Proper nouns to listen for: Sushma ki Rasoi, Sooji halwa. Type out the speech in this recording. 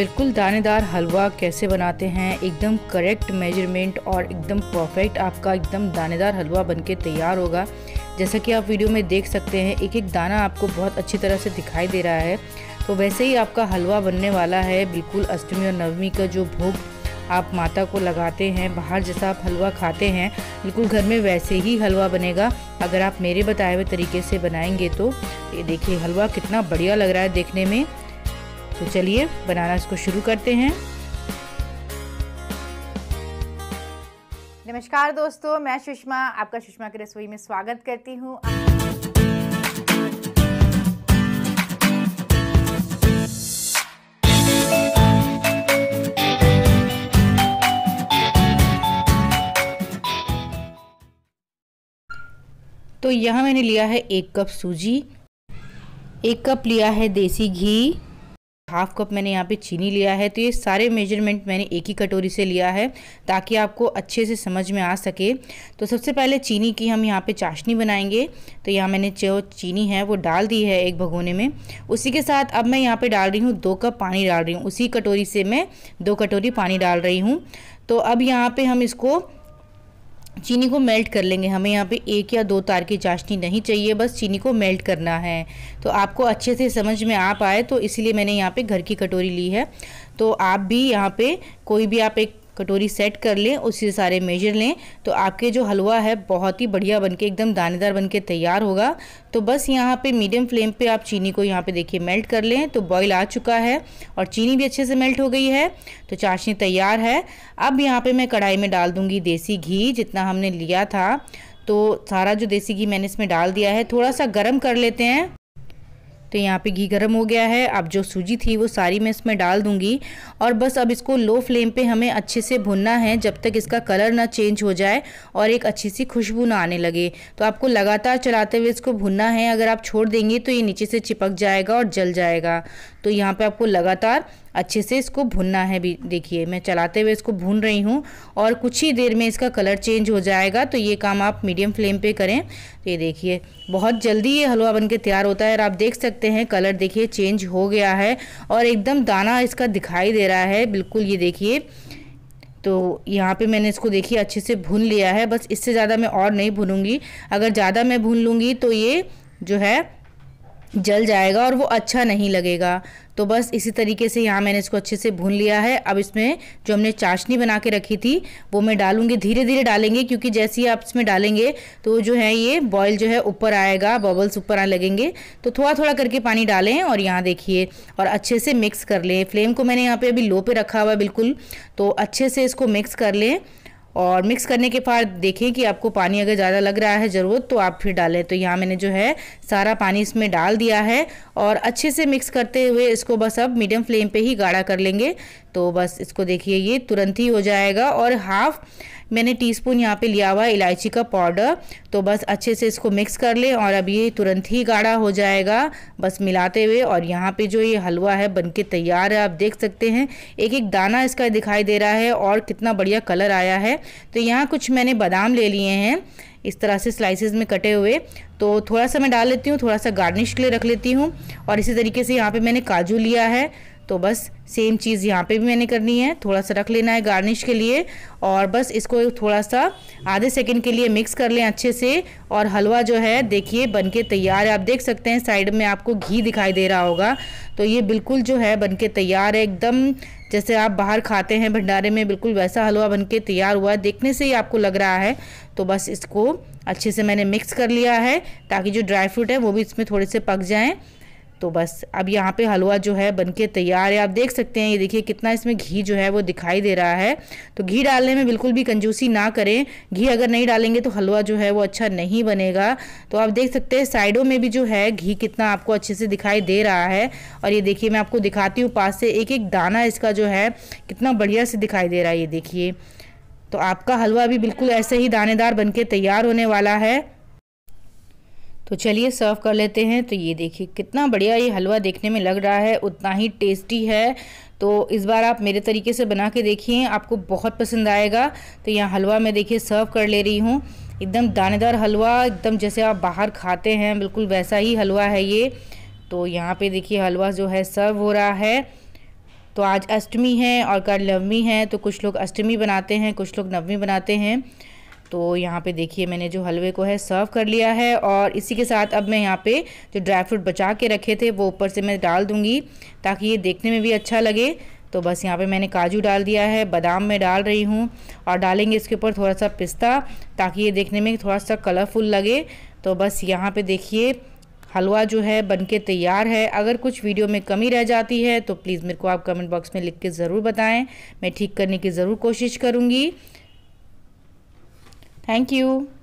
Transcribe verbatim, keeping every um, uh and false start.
बिल्कुल दानेदार हलवा कैसे बनाते हैं, एकदम करेक्ट मेजरमेंट और एकदम परफेक्ट आपका एकदम दानेदार हलवा बनके तैयार होगा। जैसा कि आप वीडियो में देख सकते हैं, एक एक दाना आपको बहुत अच्छी तरह से दिखाई दे रहा है। तो वैसे ही आपका हलवा बनने वाला है, बिल्कुल अष्टमी और नवमी का जो भोग आप माता को लगाते हैं, बाहर जैसा आप हलवा खाते हैं, बिल्कुल घर में वैसे ही हलवा बनेगा अगर आप मेरे बताए हुए तरीके से बनाएंगे तो। ये देखिए हलवा कितना बढ़िया लग रहा है देखने में। तो चलिए बनाना इसको शुरू करते हैं। नमस्कार दोस्तों, मैं सुषमा आपका सुषमा की रसोई में स्वागत करती हूँ। तो यहाँ मैंने लिया है एक कप सूजी, एक कप लिया है देसी घी, हाफ कप मैंने यहाँ पे चीनी लिया है। तो ये सारे मेजरमेंट मैंने एक ही कटोरी से लिया है ताकि आपको अच्छे से समझ में आ सके। तो सबसे पहले चीनी की हम यहाँ पे चाशनी बनाएंगे। तो यहाँ मैंने जो चीनी है वो डाल दी है एक भगोने में। उसी के साथ अब मैं यहाँ पे डाल रही हूँ दो कप पानी डाल रही हूँ। उसी कटोरी से मैं दो कटोरी पानी डाल रही हूँ। तो अब यहाँ पर हम इसको चीनी को मेल्ट कर लेंगे। हमें यहाँ पे एक या दो तार की चाशनी नहीं चाहिए, बस चीनी को मेल्ट करना है। तो आपको अच्छे से समझ में आ पाए तो इसलिए मैंने यहाँ पे घर की कटोरी ली है। तो आप भी यहाँ पे कोई भी आप एक कटोरी सेट कर लें, उससे सारे मेजर लें, तो आपके जो हलवा है बहुत ही बढ़िया बनके एकदम दानेदार बनके तैयार होगा। तो बस यहाँ पे मीडियम फ्लेम पे आप चीनी को यहाँ पे देखिए मेल्ट कर लें। तो बॉईल आ चुका है और चीनी भी अच्छे से मेल्ट हो गई है। तो चाशनी तैयार है। अब यहाँ पे मैं कढ़ाई में डाल दूँगी देसी घी, जितना हमने लिया था। तो सारा जो देसी घी मैंने इसमें डाल दिया है, थोड़ा सा गर्म कर लेते हैं। तो यहाँ पे घी गरम हो गया है। अब जो सूजी थी वो सारी मैं इसमें डाल दूंगी और बस अब इसको लो फ्लेम पे हमें अच्छे से भुनना है जब तक इसका कलर ना चेंज हो जाए और एक अच्छी सी खुशबू ना आने लगे। तो आपको लगातार चलाते हुए इसको भुनना है। अगर आप छोड़ देंगे तो ये नीचे से चिपक जाएगा और जल जाएगा। तो यहाँ पे आपको लगातार अच्छे से इसको भुनना है। भी देखिए मैं चलाते हुए इसको भून रही हूँ और कुछ ही देर में इसका कलर चेंज हो जाएगा। तो ये काम आप मीडियम फ्लेम पे करें। तो ये देखिए बहुत जल्दी ये हलवा बनके तैयार होता है और आप देख सकते हैं कलर देखिए चेंज हो गया है और एकदम दाना इसका दिखाई दे रहा है बिल्कुल। ये देखिए तो यहाँ पे मैंने इसको देखिए अच्छे से भून लिया है। बस इससे ज़्यादा मैं और नहीं भूनूँगी। अगर ज़्यादा मैं भून लूँगी तो ये जो है जल जाएगा और वो अच्छा नहीं लगेगा। तो बस इसी तरीके से यहाँ मैंने इसको अच्छे से भून लिया है। अब इसमें जो हमने चाशनी बना के रखी थी वो मैं डालूंगी। धीरे धीरे डालेंगे क्योंकि जैसे ही आप इसमें डालेंगे तो जो है ये बॉयल जो है ऊपर आएगा, बबल्स ऊपर आने लगेंगे। तो थोड़ा थोड़ा करके पानी डालें और यहाँ देखिए और अच्छे से मिक्स कर लें। फ्लेम को मैंने यहाँ पर अभी लो पर रखा हुआ है बिल्कुल। तो अच्छे से इसको मिक्स कर लें और मिक्स करने के बाद देखें कि आपको पानी अगर ज़्यादा लग रहा है ज़रूरत तो आप फिर डालें। तो यहाँ मैंने जो है सारा पानी इसमें डाल दिया है और अच्छे से मिक्स करते हुए इसको बस अब मीडियम फ्लेम पे ही गाढ़ा कर लेंगे। तो बस इसको देखिए ये तुरंत ही हो जाएगा। और हाफ मैंने टीस्पून यहाँ पे लिया हुआ है इलायची का पाउडर। तो बस अच्छे से इसको मिक्स कर लें और अब ये तुरंत ही गाढ़ा हो जाएगा बस मिलाते हुए। और यहाँ पे जो ये हलवा है बनके तैयार है। आप देख सकते हैं एक एक दाना इसका दिखाई दे रहा है और कितना बढ़िया कलर आया है। तो यहाँ कुछ मैंने बादाम ले लिए हैं इस तरह से स्लाइसेस में कटे हुए। तो थोड़ा सा मैं डाल लेती हूँ, थोड़ा सा गार्निश के लिए रख लेती हूँ। और इसी तरीके से यहाँ पर मैंने काजू लिया है। तो बस सेम चीज़ यहाँ पे भी मैंने करनी है, थोड़ा सा रख लेना है गार्निश के लिए। और बस इसको थोड़ा सा आधे सेकंड के लिए मिक्स कर लें अच्छे से और हलवा जो है देखिए बनके तैयार है। आप देख सकते हैं साइड में आपको घी दिखाई दे रहा होगा। तो ये बिल्कुल जो है बनके तैयार है, एकदम जैसे आप बाहर खाते हैं भंडारे में बिल्कुल वैसा हलवा बनके तैयार हुआ है, देखने से ही आपको लग रहा है। तो बस इसको अच्छे से मैंने मिक्स कर लिया है ताकि जो ड्राई फ्रूट है वो भी इसमें थोड़े से पक जाएँ। तो बस अब यहाँ पे हलवा जो है बनके तैयार है। आप देख सकते हैं ये देखिए कितना इसमें घी जो है वो दिखाई दे रहा है। तो घी डालने में बिल्कुल भी कंजूसी ना करें। घी अगर नहीं डालेंगे तो हलवा जो है वो अच्छा नहीं बनेगा। तो आप देख सकते हैं साइडों में भी जो है घी कितना आपको अच्छे से दिखाई दे रहा है। और ये देखिए मैं आपको दिखाती हूँ पास से एक एक दाना इसका जो है कितना बढ़िया से दिखाई दे रहा है। ये देखिए तो आपका हलवा भी बिल्कुल ऐसे ही दानेदार बनके तैयार होने वाला है। तो चलिए सर्व कर लेते हैं। तो ये देखिए कितना बढ़िया ये हलवा देखने में लग रहा है, उतना ही टेस्टी है। तो इस बार आप मेरे तरीके से बना के देखिए, आपको बहुत पसंद आएगा। तो यहाँ हलवा मैं देखिए सर्व कर ले रही हूँ। एकदम दानेदार हलवा, एकदम जैसे आप बाहर खाते हैं बिल्कुल वैसा ही हलवा है ये। तो यहाँ पे देखिए हलवा जो है सर्व हो रहा है। तो तो आज अष्टमी है और कल नवमी है, तो कुछ लोग अष्टमी बनाते हैं, कुछ लोग नवमी बनाते हैं। तो यहाँ पे देखिए मैंने जो हलवे को है सर्व कर लिया है, और इसी के साथ अब मैं यहाँ पे जो ड्राई फ्रूट बचा के रखे थे वो ऊपर से मैं डाल दूँगी ताकि ये देखने में भी अच्छा लगे। तो बस यहाँ पे मैंने काजू डाल दिया है, बादाम मैं डाल रही हूँ, और डालेंगे इसके ऊपर थोड़ा सा पिस्ता ताकि ये देखने में थोड़ा सा कलरफुल लगे। तो बस यहाँ पे देखिए हलवा जो है बनके तैयार है। अगर कुछ वीडियो में कमी रह जाती है तो प्लीज़ मेरे को आप कमेंट बॉक्स में लिख के ज़रूर बताएं, मैं ठीक करने की ज़रूर कोशिश करूँगी। Thank you.